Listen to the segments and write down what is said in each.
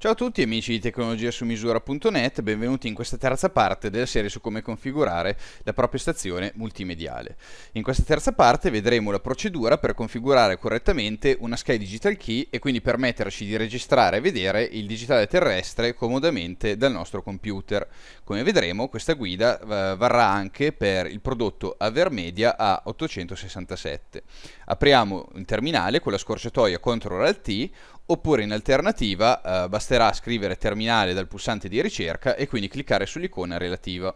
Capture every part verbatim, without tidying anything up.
Ciao a tutti amici di tecnologia su misura punto net, benvenuti in questa terza parte della serie su come configurare la propria stazione multimediale. In questa terza parte vedremo la procedura per configurare correttamente una Sky Digital Key e quindi permetterci di registrare e vedere il digitale terrestre comodamente dal nostro computer. Come vedremo, questa guida eh, varrà anche per il prodotto AverMedia A otto sei sette. Apriamo il terminale con la scorciatoia control alt T, oppure in alternativa eh, basterà scrivere terminale dal pulsante di ricerca e quindi cliccare sull'icona relativa.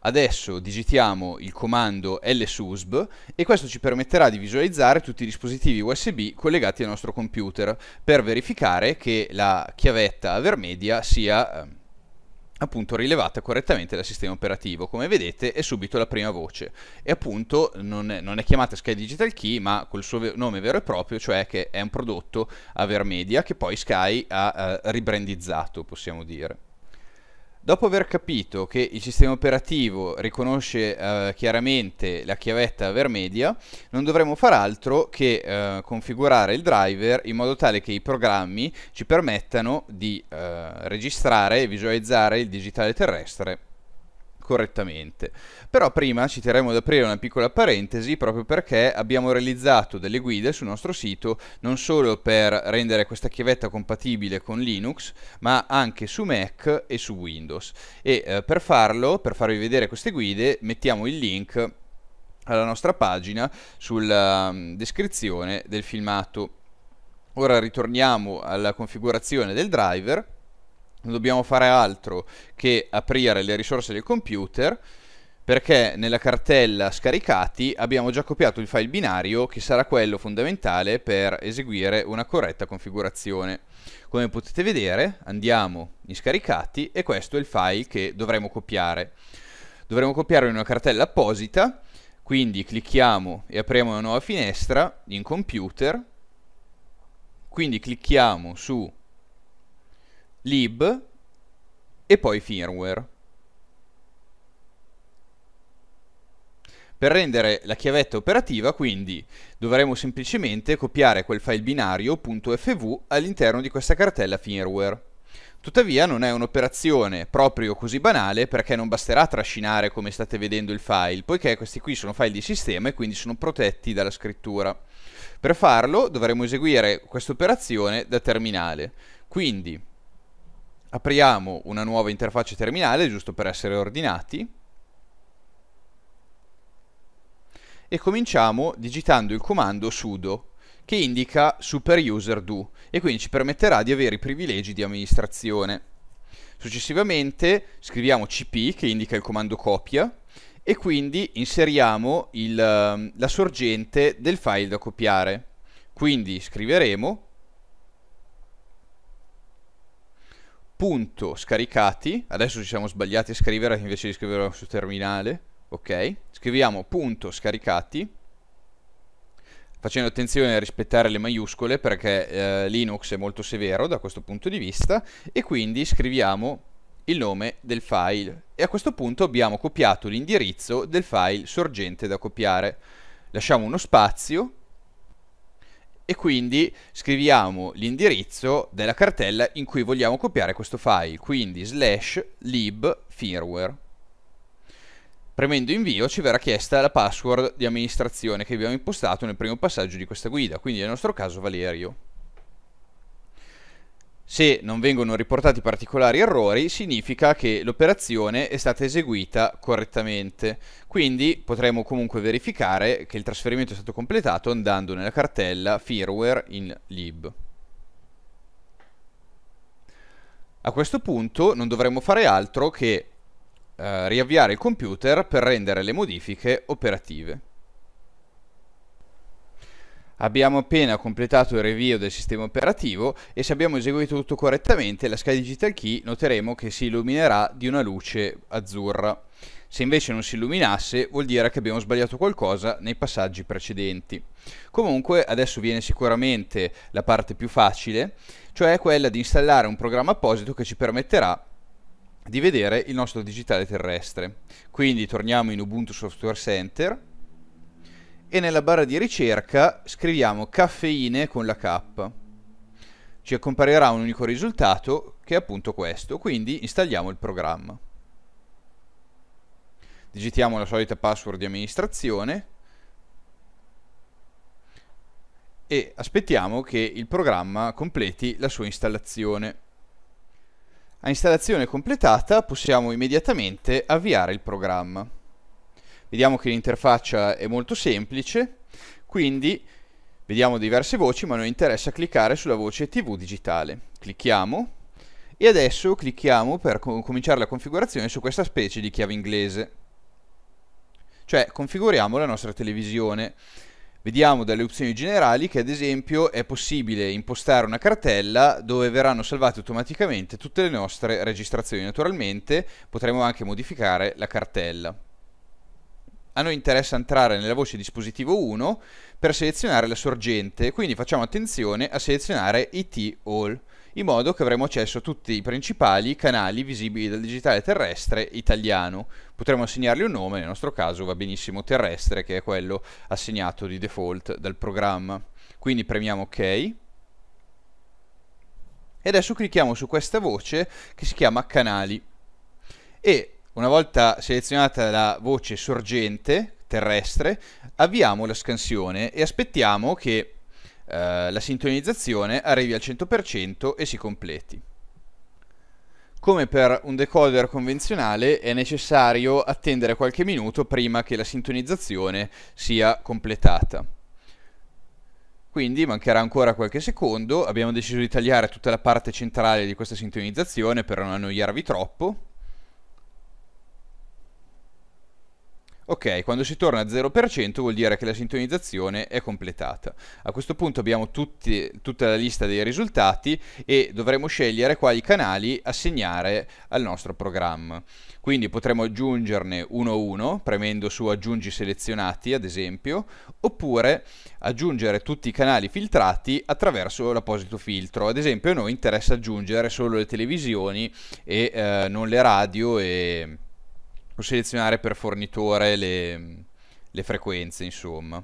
Adesso digitiamo il comando L S U S B e questo ci permetterà di visualizzare tutti i dispositivi U S B collegati al nostro computer per verificare che la chiavetta AverMedia sia eh, appunto rilevata correttamente dal sistema operativo. Come vedete è subito la prima voce e appunto non è, non è chiamata Sky Digital Key ma col suo nome vero e proprio, cioè che è un prodotto AverMedia che poi Sky ha eh, ribrandizzato, possiamo dire. Dopo aver capito che il sistema operativo riconosce eh, chiaramente la chiavetta AverMedia, non dovremo far altro che eh, configurare il driver in modo tale che i programmi ci permettano di eh, registrare e visualizzare il digitale terrestre correttamente. Però prima ci terremo ad aprire una piccola parentesi, proprio perché abbiamo realizzato delle guide sul nostro sito non solo per rendere questa chiavetta compatibile con Linux ma anche su Mac e su Windows, e eh, per farlo, per farvi vedere queste guide, mettiamo il link alla nostra pagina sulla um, descrizione del filmato. Ora ritorniamo alla configurazione del driver. Non dobbiamo fare altro che aprire le risorse del computer, perché nella cartella scaricati abbiamo già copiato il file binario che sarà quello fondamentale per eseguire una corretta configurazione. Come potete vedere, andiamo in scaricati e questo è il file che dovremo copiare. Dovremo copiarlo in una cartella apposita, quindi clicchiamo e apriamo una nuova finestra in computer, quindi clicchiamo su lib e poi firmware. Per rendere la chiavetta operativa quindi dovremo semplicemente copiare quel file binario .fv all'interno di questa cartella firmware. Tuttavia non è un'operazione proprio così banale, perché non basterà trascinare come state vedendo il file, poiché questi qui sono file di sistema e quindi sono protetti dalla scrittura. Per farlo dovremo eseguire questa operazione da terminale, quindi apriamo una nuova interfaccia terminale, giusto per essere ordinati, e cominciamo digitando il comando sudo, che indica super user do, e quindi ci permetterà di avere i privilegi di amministrazione. Successivamente scriviamo cp, che indica il comando copia, e quindi inseriamo il, la sorgente del file da copiare. Quindi scriveremo punto scaricati, adesso ci siamo sbagliati a scrivere invece di scriverlo su terminale, ok, scriviamo punto scaricati, facendo attenzione a rispettare le maiuscole perché eh, Linux è molto severo da questo punto di vista, e quindi scriviamo il nome del file e a questo punto abbiamo copiato l'indirizzo del file sorgente da copiare. Lasciamo uno spazio e quindi scriviamo l'indirizzo della cartella in cui vogliamo copiare questo file, quindi slash lib firmware. Premendo invio ci verrà chiesta la password di amministrazione che abbiamo impostato nel primo passaggio di questa guida, quindi nel nostro caso Valerio. Se non vengono riportati particolari errori significa che l'operazione è stata eseguita correttamente, quindi potremo comunque verificare che il trasferimento è stato completato andando nella cartella firmware in lib. A questo punto non dovremo fare altro che eh, riavviare il computer per rendere le modifiche operative. Abbiamo appena completato il review del sistema operativo e se abbiamo eseguito tutto correttamente la Sky Digital Key noteremo che si illuminerà di una luce azzurra. Se invece non si illuminasse vuol dire che abbiamo sbagliato qualcosa nei passaggi precedenti. Comunque adesso viene sicuramente la parte più facile, cioè quella di installare un programma apposito che ci permetterà di vedere il nostro digitale terrestre. Quindi torniamo in Ubuntu Software Center e nella barra di ricerca scriviamo Caffeine con la K. ci comparirà un unico risultato che è appunto questo, quindi installiamo il programma. Digitiamo la solita password di amministrazione e aspettiamo che il programma completi la sua installazione. A installazione completata possiamo immediatamente avviare il programma. Vediamo che l'interfaccia è molto semplice, quindi vediamo diverse voci, ma noi interessa cliccare sulla voce tivù digitale. Clicchiamo e adesso clicchiamo per cominciare la configurazione su questa specie di chiave inglese. Cioè configuriamo la nostra televisione. Vediamo dalle opzioni generali che ad esempio è possibile impostare una cartella dove verranno salvate automaticamente tutte le nostre registrazioni. Naturalmente potremo anche modificare la cartella. A noi interessa entrare nella voce dispositivo uno per selezionare la sorgente, quindi facciamo attenzione a selezionare I T All, in modo che avremo accesso a tutti i principali canali visibili dal digitale terrestre italiano. Potremmo assegnargli un nome, nel nostro caso va benissimo terrestre, che è quello assegnato di default dal programma. Quindi premiamo ok. E adesso clicchiamo su questa voce che si chiama canali. E una volta selezionata la voce sorgente terrestre, avviamo la scansione e aspettiamo che Uh, la sintonizzazione arrivi al cento per cento e si completi. Come per un decoder convenzionale è necessario attendere qualche minuto prima che la sintonizzazione sia completata. Quindi mancherà ancora qualche secondo, abbiamo deciso di tagliare tutta la parte centrale di questa sintonizzazione per non annoiarvi troppo. Ok, quando si torna al zero per cento vuol dire che la sintonizzazione è completata. A questo punto abbiamo tutti, tutta la lista dei risultati e dovremo scegliere quali canali assegnare al nostro programma. Quindi potremo aggiungerne uno a uno, premendo su aggiungi selezionati ad esempio, oppure aggiungere tutti i canali filtrati attraverso l'apposito filtro. Ad esempio a noi interessa aggiungere solo le televisioni e eh, non le radio e... o selezionare per fornitore le, le frequenze, insomma.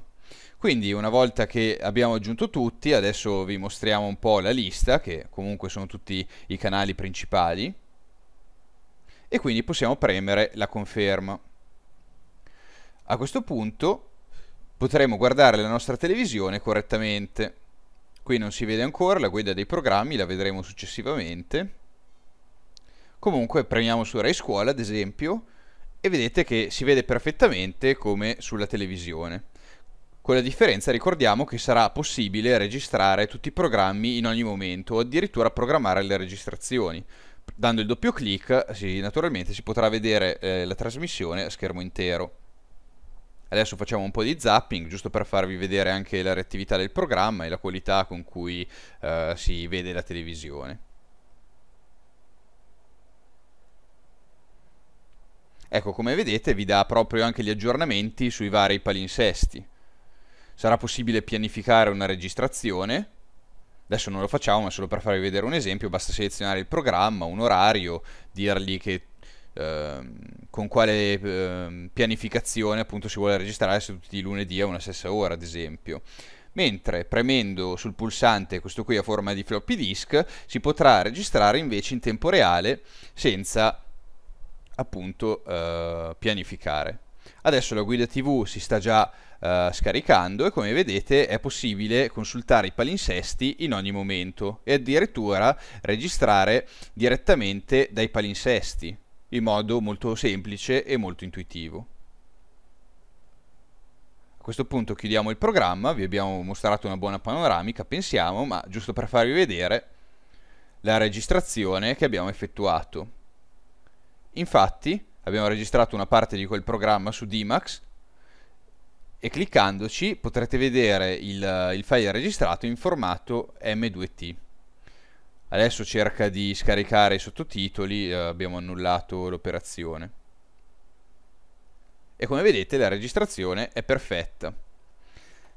Quindi una volta che abbiamo aggiunto tutti, adesso vi mostriamo un po' la lista, che comunque sono tutti i canali principali, e quindi possiamo premere la conferma. A questo punto potremo guardare la nostra televisione correttamente. Qui non si vede ancora la guida dei programmi, la vedremo successivamente. Comunque premiamo su Rai Scuola, ad esempio, e vedete che si vede perfettamente come sulla televisione. Con la differenza, ricordiamo, che sarà possibile registrare tutti i programmi in ogni momento o addirittura programmare le registrazioni. Dando il doppio clic si, naturalmente si potrà vedere eh, la trasmissione a schermo intero. Adesso facciamo un po' di zapping giusto per farvi vedere anche la reattività del programma e la qualità con cui eh, si vede la televisione. Ecco, come vedete vi dà proprio anche gli aggiornamenti sui vari palinsesti. Sarà possibile pianificare una registrazione. Adesso non lo facciamo, ma solo per farvi vedere un esempio, basta selezionare il programma, un orario, dirgli che, eh, con quale eh, pianificazione appunto si vuole registrare, se tutti i lunedì a una stessa ora, ad esempio. Mentre premendo sul pulsante, questo qui a forma di floppy disk, si potrà registrare invece in tempo reale senza appunto eh, pianificare. Adesso la guida tivù si sta già eh, scaricando e come vedete è possibile consultare i palinsesti in ogni momento e addirittura registrare direttamente dai palinsesti in modo molto semplice e molto intuitivo. A questo punto chiudiamo il programma, vi abbiamo mostrato una buona panoramica, pensiamo, ma giusto per farvi vedere la registrazione che abbiamo effettuato. Infatti abbiamo registrato una parte di quel programma su Dmax e cliccandoci potrete vedere il, il file registrato in formato M due T. Adesso cerca di scaricare i sottotitoli, eh, abbiamo annullato l'operazione. E come vedete la registrazione è perfetta.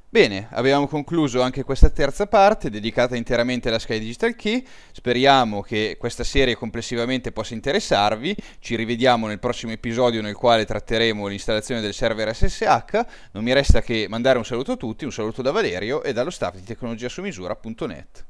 Bene, abbiamo concluso anche questa terza parte dedicata interamente alla Sky Digital Key. Speriamo che questa serie complessivamente possa interessarvi. Ci rivediamo nel prossimo episodio nel quale tratteremo l'installazione del server S S H. Non mi resta che mandare un saluto a tutti, un saluto da Valerio e dallo staff di tecnologia su misura punto net.